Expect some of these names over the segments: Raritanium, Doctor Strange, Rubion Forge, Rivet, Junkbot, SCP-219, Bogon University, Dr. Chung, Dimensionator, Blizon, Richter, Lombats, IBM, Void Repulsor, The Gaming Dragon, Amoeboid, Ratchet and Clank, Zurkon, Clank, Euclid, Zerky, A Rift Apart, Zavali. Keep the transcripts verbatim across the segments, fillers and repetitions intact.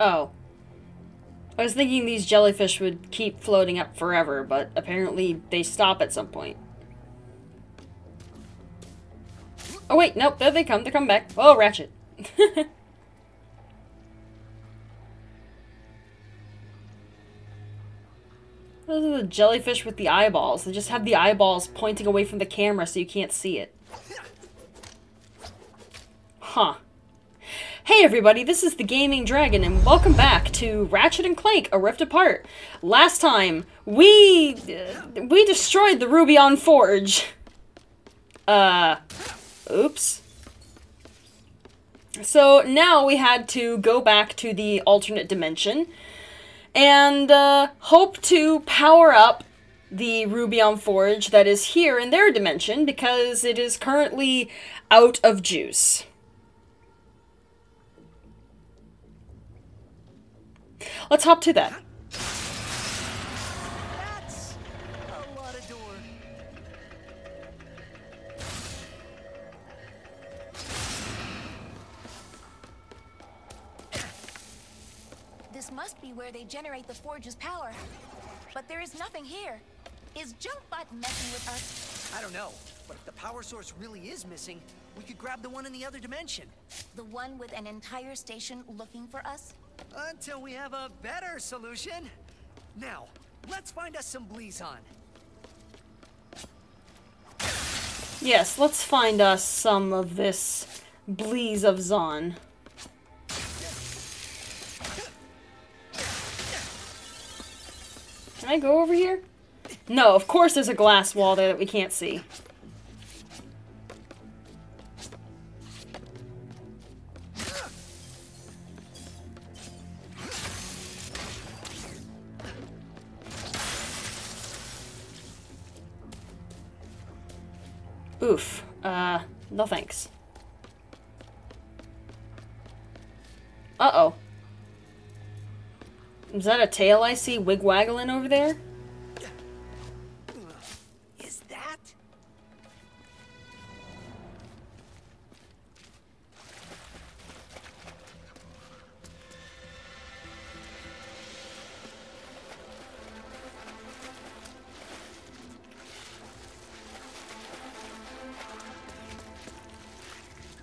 Oh. I was thinking these jellyfish would keep floating up forever, but apparently they stop at some point. Oh wait, nope, there they come, they come back. Oh, Ratchet. Those are the jellyfish with the eyeballs. They just have the eyeballs pointing away from the camera so you can't see it. Huh. Hey everybody, this is The Gaming Dragon, and welcome back to Ratchet and Clank, A Rift Apart. Last time, we... Uh, we destroyed the Rubion Forge. Uh... Oops. So, now we had to go back to the alternate dimension, and uh, hope to power up the Rubion Forge that is here in their dimension, because it is currently out of juice. Let's hop to that. That's a lot of door. This must be where they generate the forge's power. But there is nothing here. Is Junkbot messing with us? I don't know, but if the power source really is missing, we could grab the one in the other dimension. The one with an entire station looking for us? Until we have a better solution. Now, let's find us some Blizon. Yes, let's find us some of this Bliz of Zon. Can I go over here? No, of course there's a glass wall there that we can't see. Oof. Uh, no thanks. Uh-oh. Is that a tail I see wig-waggling over there? Is that?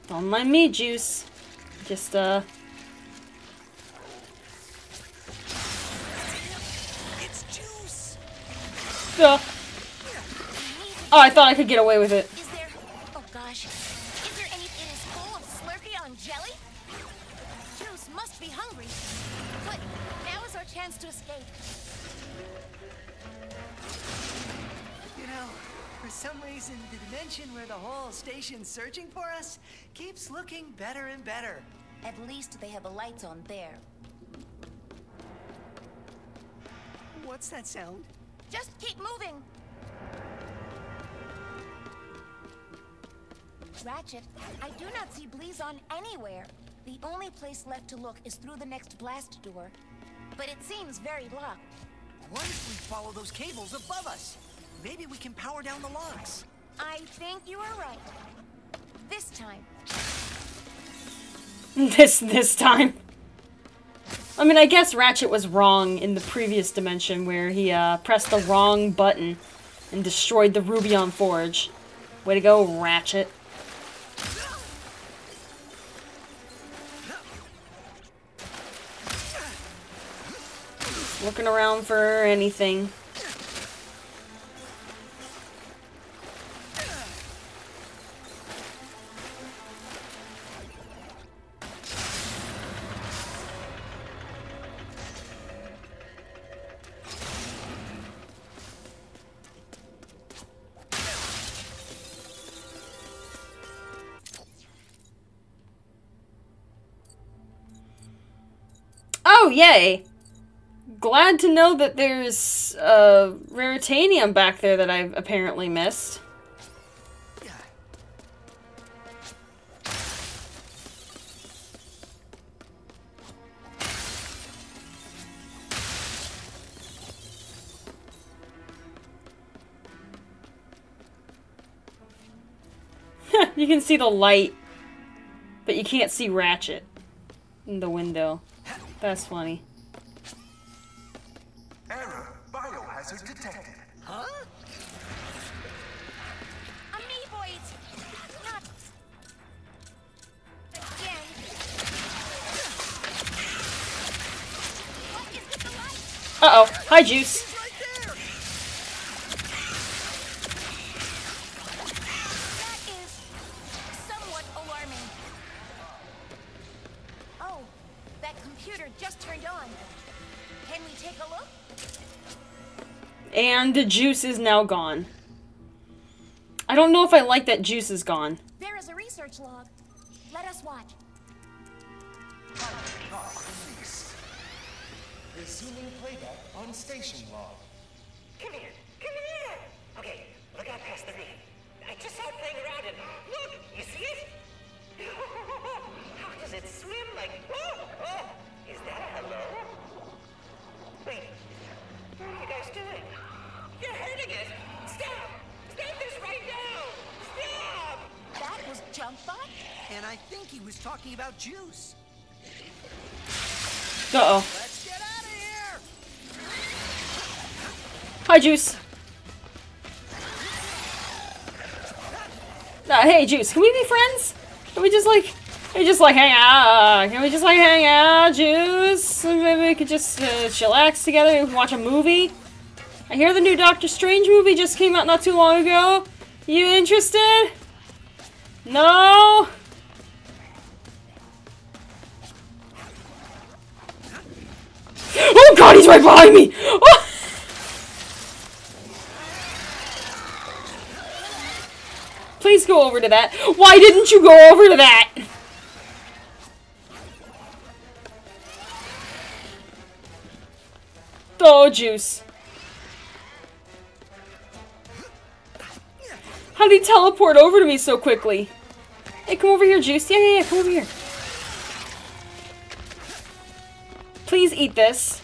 Don't mind me, Juice. Just, uh... It's Juice! Uh. Oh, I thought I could get away with it. Is there... Oh, gosh. Is there anything full of Slurpee on jelly? Juice must be hungry. But now is our chance to escape. You know... For some reason, the dimension where the whole station's searching for us keeps looking better and better. At least they have the lights on there. What's that sound? Just keep moving! Ratchet, I do not see Blizon anywhere. The only place left to look is through the next blast door. But it seems very locked. What if we follow those cables above us? Maybe we can power down the locks. I think you are right. This time. This, this time. I mean, I guess Ratchet was wrong in the previous dimension where he uh, pressed the wrong button and destroyed the Rubion Forge. Way to go, Ratchet. Looking around for anything. Oh, yay! Glad to know that there's uh, raritanium back there that I've apparently missed. You can see the light, but you can't see Ratchet in the window. That's funny. Error. Biohazard detected. Huh? Amoeboid. Not again. What is with the light? Uh oh. Hi, Juice. And the Juice is now gone. I don't know if I like that Juice is gone. There is a research log. Let us watch. Resuming playback on station log. Come here. Come here. Okay, look out past the reef. I just saw it playing around and look, you see it? How does it swim like whoa? Oh, is that a hello? Wait. What are you guys doing? You're hurting it! Stop! Stop this right now! Stop! That was Junkbot? And I think he was talking about Juice. Uh-oh. Let's get out of here! Hi, Juice. Uh, hey, Juice, can we be friends? Can we just, like, can we just, like, hang out? Can we just, like, hang out, Juice? Maybe we could just uh, chillax together and watch a movie. I hear the new Doctor Strange movie just came out not too long ago. You interested? No? Oh god, he's right behind me! Oh! Please go over to that. Why didn't you go over to that? Oh, Juice. How did he teleport over to me so quickly? Hey, come over here, Juice. Yeah, yeah, yeah, come over here. Please eat this.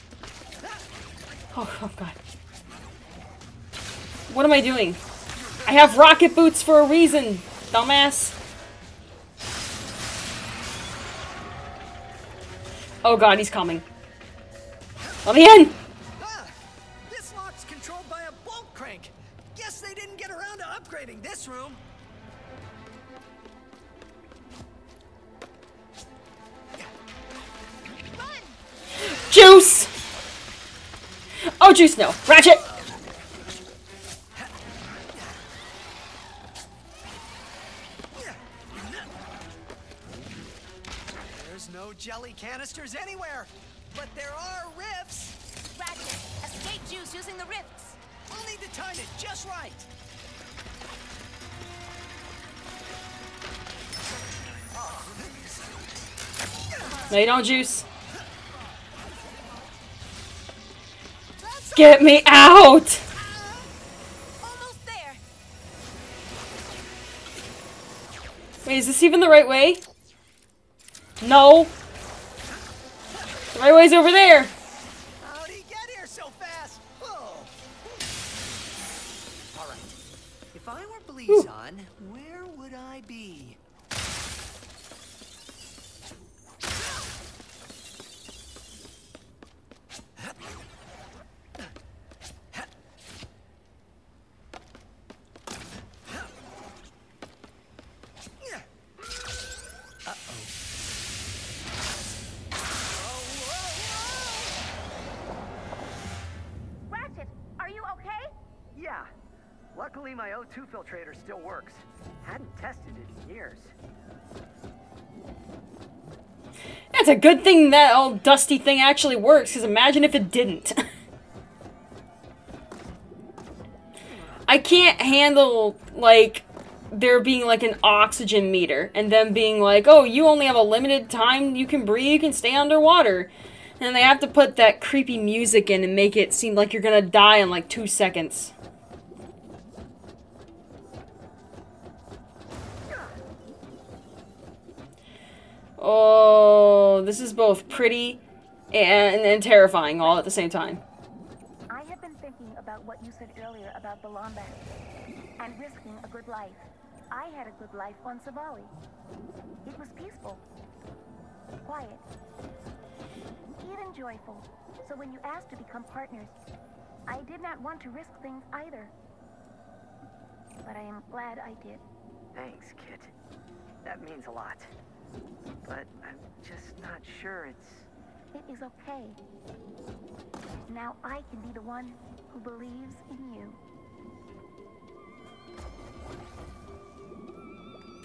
Oh, oh god. What am I doing? I have rocket boots for a reason, dumbass. Oh god, he's coming. Let me in! This room. Run. Juice. Oh, Juice, no. Ratchet. There's no jelly canisters anywhere, but there are rifts. Ratchet, escape Juice using the rifts. We'll need to time it just right. No, you don't, Juice. Get me out! Almost there. Wait, is this even the right way? No. The right way's over there. How'd he get here so fast? Oh. All right. If I were Blizon, where would I be? My O two filtrator still works. Hadn't tested it in years. That's a good thing that old dusty thing actually works, because imagine if it didn't. I can't handle, like, there being, like, an oxygen meter, and them being like, oh, you only have a limited time you can breathe, you can stay underwater. And they have to put that creepy music in and make it seem like you're gonna die in, like, two seconds. Oh, this is both pretty and, and terrifying all at the same time. I have been thinking about what you said earlier about the Lombats and risking a good life. I had a good life on Zavali. It was peaceful, quiet. cute and joyful, so when you asked to become partners, I did not want to risk things either. But I am glad I did. Thanks, Kit. That means a lot. But I'm just not sure it's... It is okay. Now I can be the one who believes in you.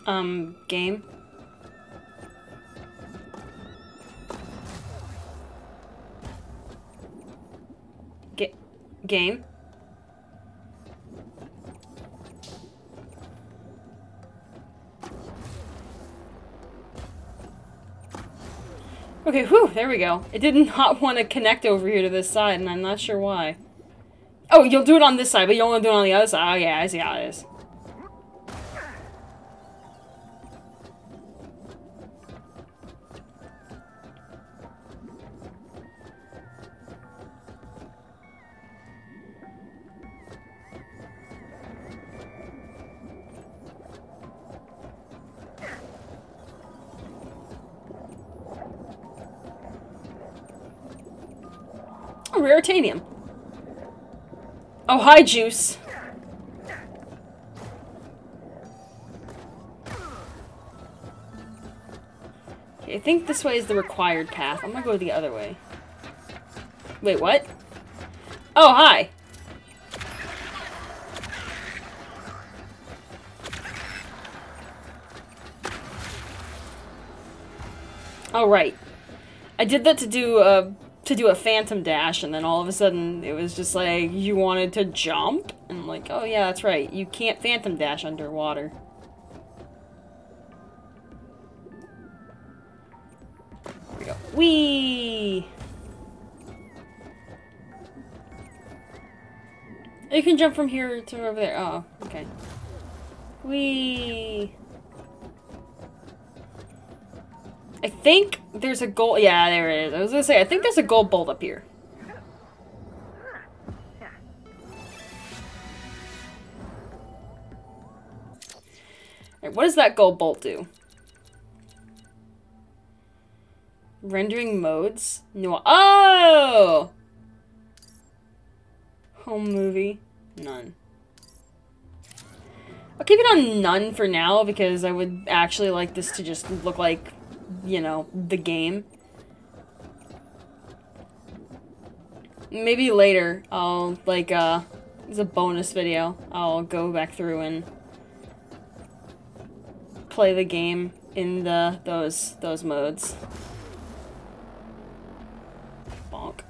Um, game? G- game? Okay, whew, there we go. It did not want to connect over here to this side, and I'm not sure why. Oh, you'll do it on this side, but you don't want to do it on the other side. Oh yeah, I see how it is. Rare titanium. Oh, hi, Juice. Okay, I think this way is the required path. I'm gonna go the other way. Wait, what? Oh, hi. All right. I did that to do a. to do a phantom dash, and then all of a sudden it was just like, you wanted to jump? And I'm like, oh yeah, that's right, you can't phantom dash underwater. Here we go. Whee! You can jump from here to over there. Oh, okay. Whee! I think there's a gold... Yeah, there it is. I was gonna say, I think there's a gold bolt up here. Alright, what does that gold bolt do? Rendering modes? No. Oh! Home movie? None. I'll keep it on none for now, because I would actually like this to just look like... you know, the game. Maybe later, I'll, like, uh, it's a bonus video. I'll go back through and play the game in the, those, those modes. Bonk.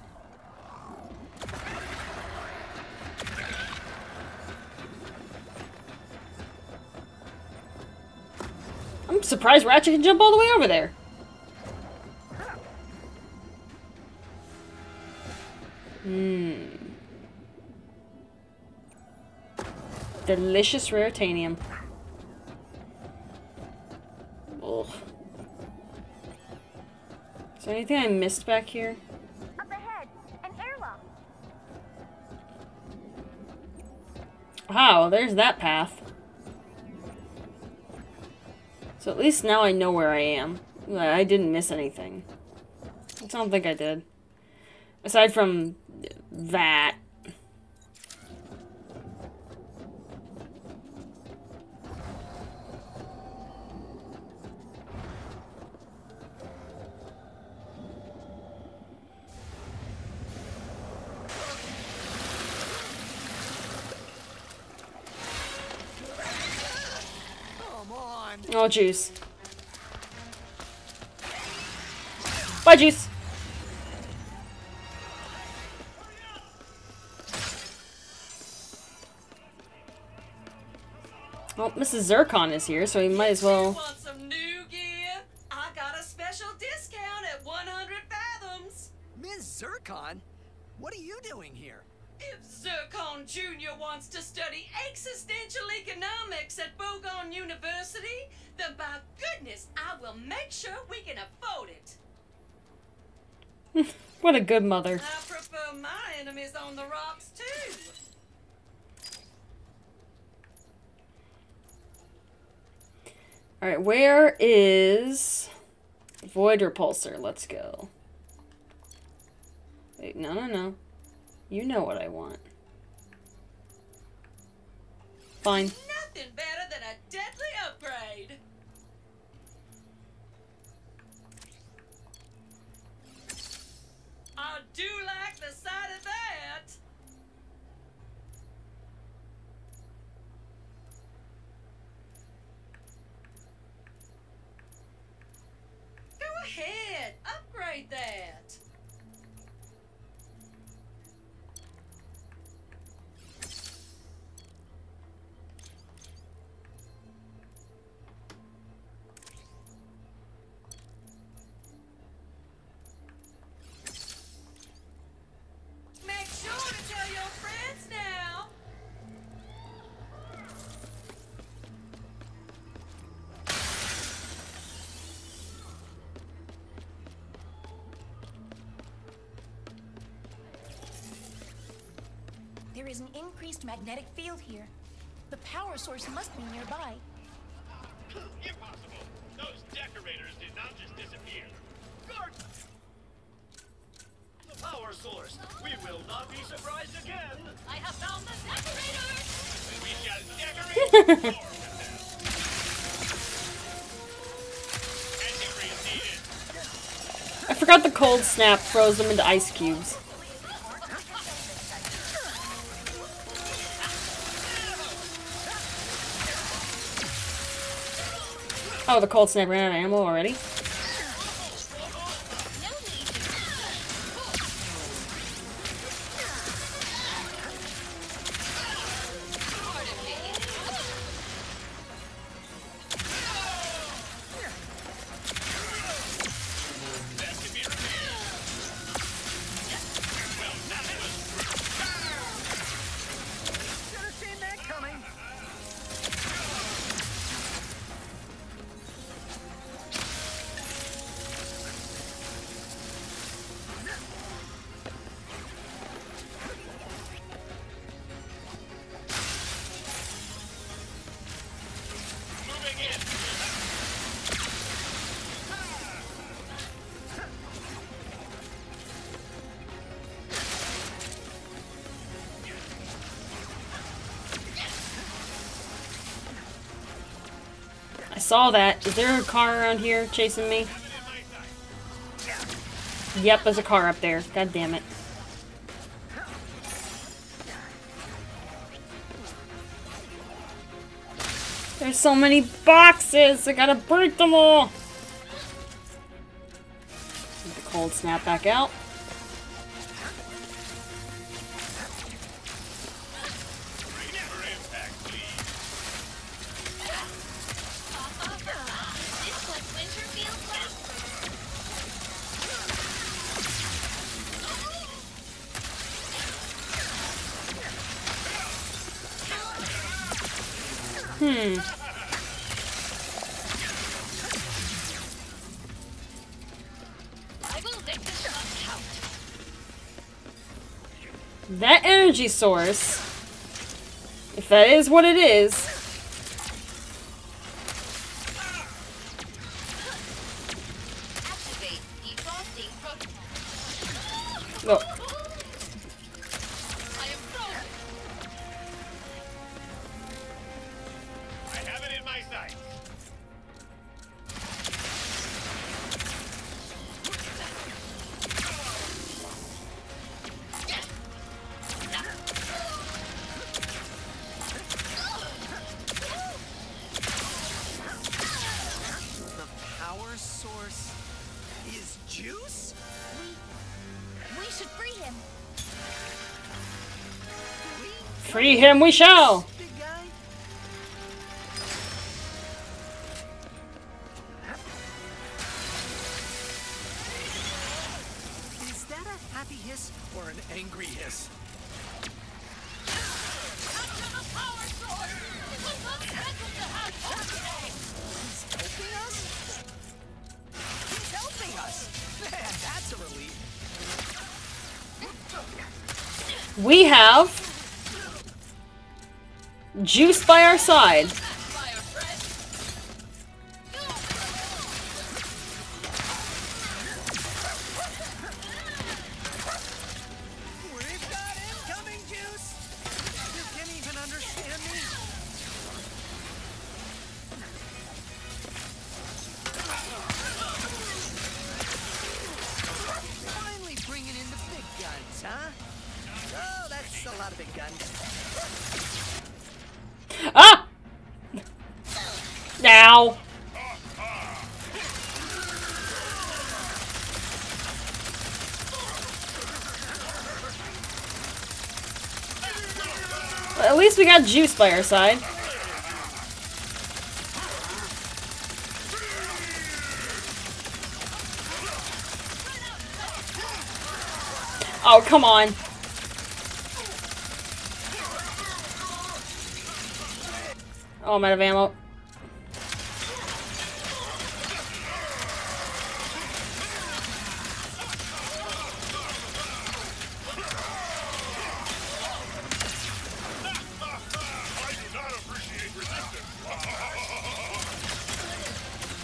I'm surprised Ratchet can jump all the way over there. Hmm. Delicious rare titanium. Ugh. Is there anything I missed back here? Up ahead, an airlock. Wow, well, there's that path. So at least now I know where I am. I didn't miss anything. I don't think I did. Aside from... that. Oh, Juice. Bye, Juice. Well, Missus Zurkon is here, so we might as well. You want some new gear? I got a special discount at one hundred fathoms. Miz Zurkon, what are you doing here? If Zurkon Junior wants to study existential economics at Bogon University, then by goodness, I will make sure we can afford it. What a good mother. I prefer my enemies on the rocks, too. Alright, where is Void Repulsor? Let's go. Wait, no, no, no. You know what I want. Fine. Nothing better than a deadly upgrade. I do like the sight of that. Go ahead, upgrade that. There is an increased magnetic field here. The power source must be nearby. Impossible! Those decorators did not just disappear. Guard! The power source! We will not be surprised again! I have found the decorators! We shall decorate the floor with them! Entry needed! I forgot the cold snap froze them into ice cubes. Oh, the cold snap ran out of ammo already? Saw that. Is there a car around here chasing me? Yep, there's a car up there. God damn it. There's so many boxes! I gotta break them all! Get the cold snap back out. Hmm. That energy source, if that is what it is, activate defrosting protocol. Oh. Free him we shall! Is that a happy hiss or an angry hiss? He's helping us? He's helping us! Man, that's a relief. We have Juice by our side. Ow! Well, at least we got juice by our side. Oh, come on. Oh, I'm out of ammo.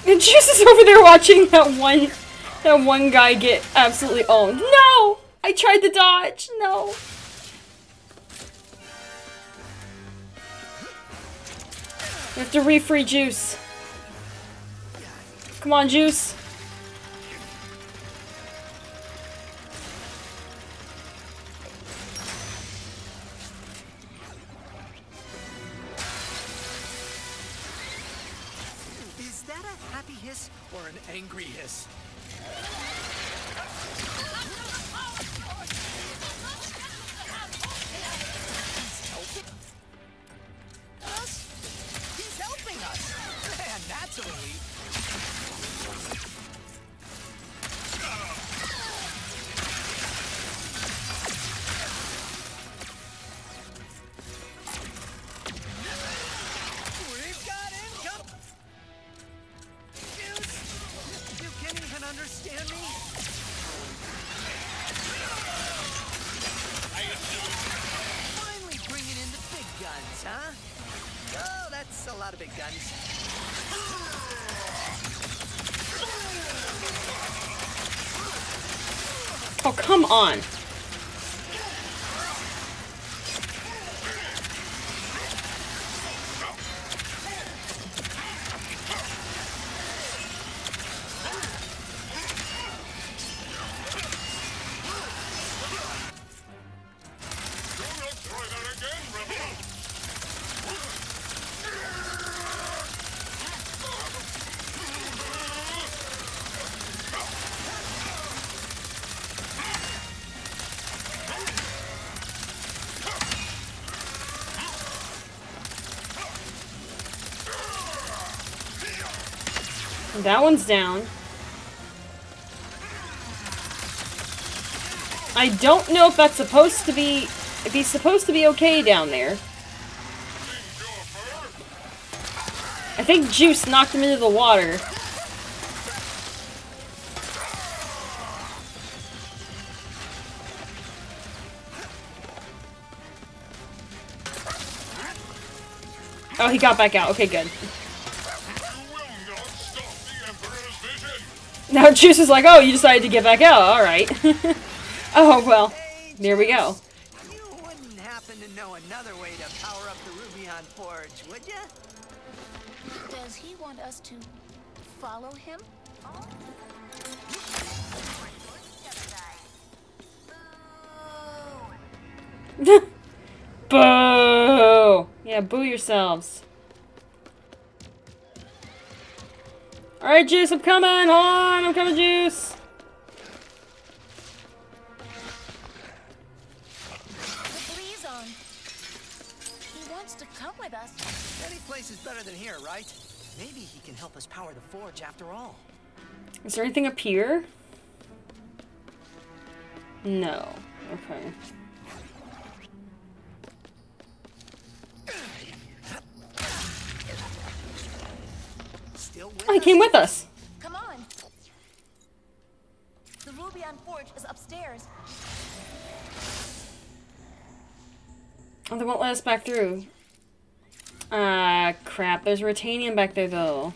And Juice is over there watching that one, that one guy get absolutely owned. No! I tried to dodge! No! We have to refree Juice. Come on, Juice! Is that a happy hiss or an angry hiss? Come on. That one's down. I don't know if that's supposed to be... if he's supposed to be okay down there. I think Juice knocked him into the water. Oh, he got back out. Okay, good. Now Juice is like, oh, you decided to get back out, alright. Oh, well, hey, there we go. You wouldn't happen to know another way to power up the Rubion Forge, would you? Does he want us to follow him? Oh. Boo! Yeah, boo yourselves. Alright, Juice, I'm coming! Hold on, I'm coming, Juice! The Blizon. He wants to come with us. Any place is better than here, right? Maybe he can help us power the forge after all. Is there anything up here? No. Okay. Oh, he came with us. Come on. The Rubion Forge is upstairs. Oh, they won't let us back through. Ah, uh, crap. There's Ratanium back there, though.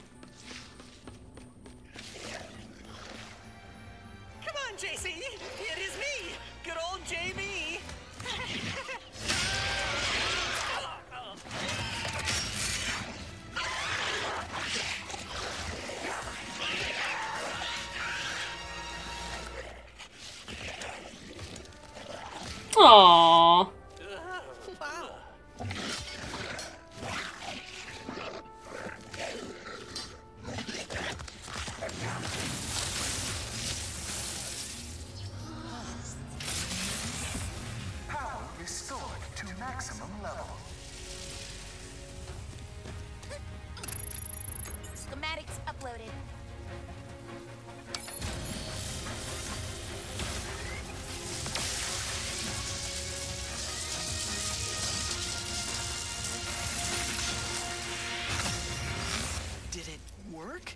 Come on, J C. It is me, good old J B. Aww. work?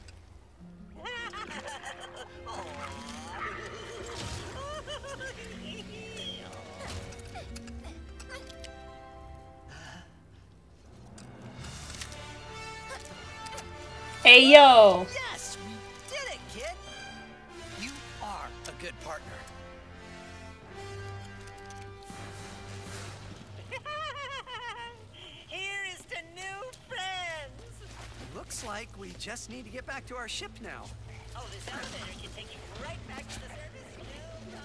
Hey, yo! Yes, we did it, kid! You are a good partner. Here is to new friends! Looks like we just need to get back to our ship now. Oh, this elevator can take you right back to the service.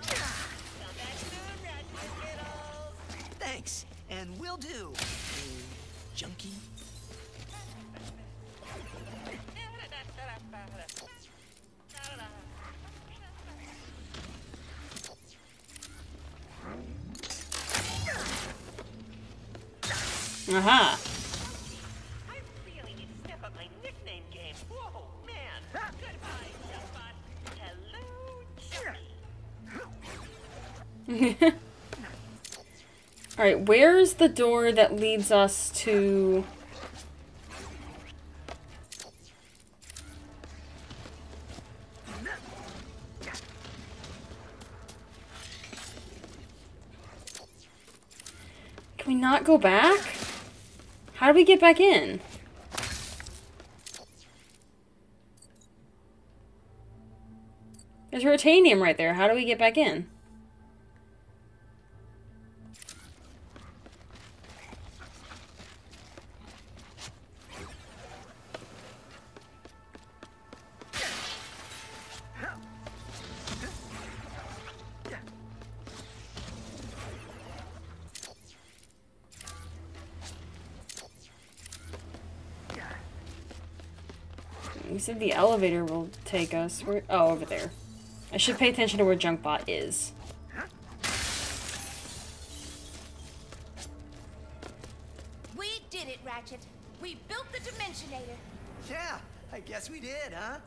Come back soon, Ratchet. Thanks, and we'll do. Junkie. Uh-huh. I really need to step up my nickname game. Whoa, man. Goodbye, Junkbot. Hello, Jimmy. Alright, where's the door that leads us to... Can we not go back? How do we get back in? There's a Rotanium right there. How do we get back in? The elevator will take us. Where? Oh, over there. I should pay attention to where Junkbot is. We did it, Ratchet. We built the Dimensionator. Yeah, I guess we did, huh?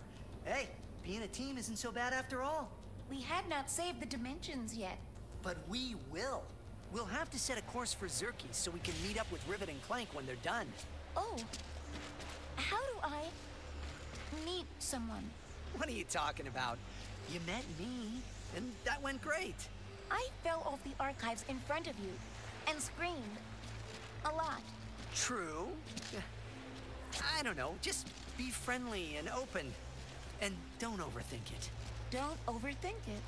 Hey, being a team isn't so bad after all. We had not saved the dimensions yet. But we will. We'll have to set a course for Zerky so we can meet up with Rivet and Clank when they're done. Oh. How do I... meet someone? What are you talking about? You met me, and that went great. I fell off the archives in front of you, and screamed. A lot. True. I don't know, just be friendly and open. And don't overthink it. Don't overthink it.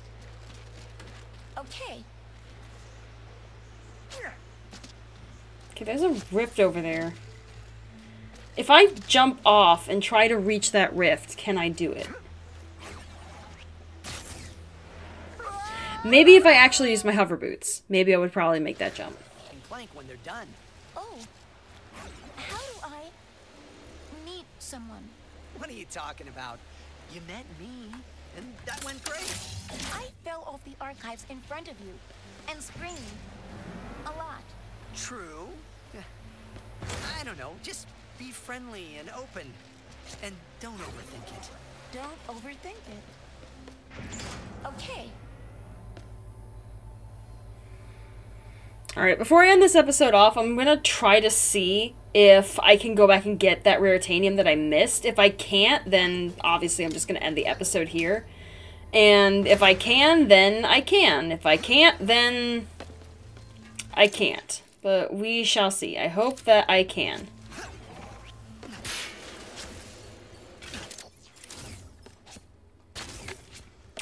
Okay. Okay, there's a rift over there. If I jump off and try to reach that rift, can I do it? Maybe if I actually use my hover boots. Maybe I would probably make that jump. And Clank when they're done. Oh. How do I meet someone? What are you talking about? You met me, and that went great. I fell off the archives in front of you and screamed. A lot. True. I don't know, just... be friendly and open, and don't overthink it. Don't overthink it. Okay. Alright, before I end this episode off, I'm gonna try to see if I can go back and get that Raritanium that I missed. If I can't, then obviously I'm just gonna end the episode here. And if I can, then I can. If I can't, then... I can't. But we shall see. I hope that I can.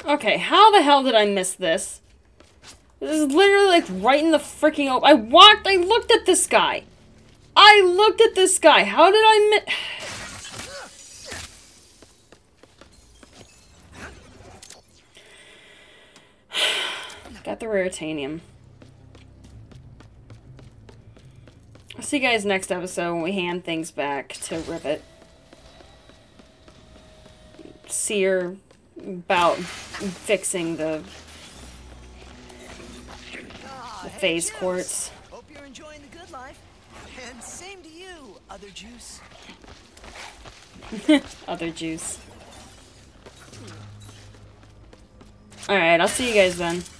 Okay, how the hell did I miss this? This is literally, like, right in the freaking open. I walked- I looked at this guy! I looked at this guy! How did I miss- Got the Raritanium. I'll see you guys next episode when we hand things back to Rivet. See her... about fixing the, the phase hey, quartz. Hope you're enjoying the good life. And same to you, other juice. Other juice. Alright, I'll see you guys then.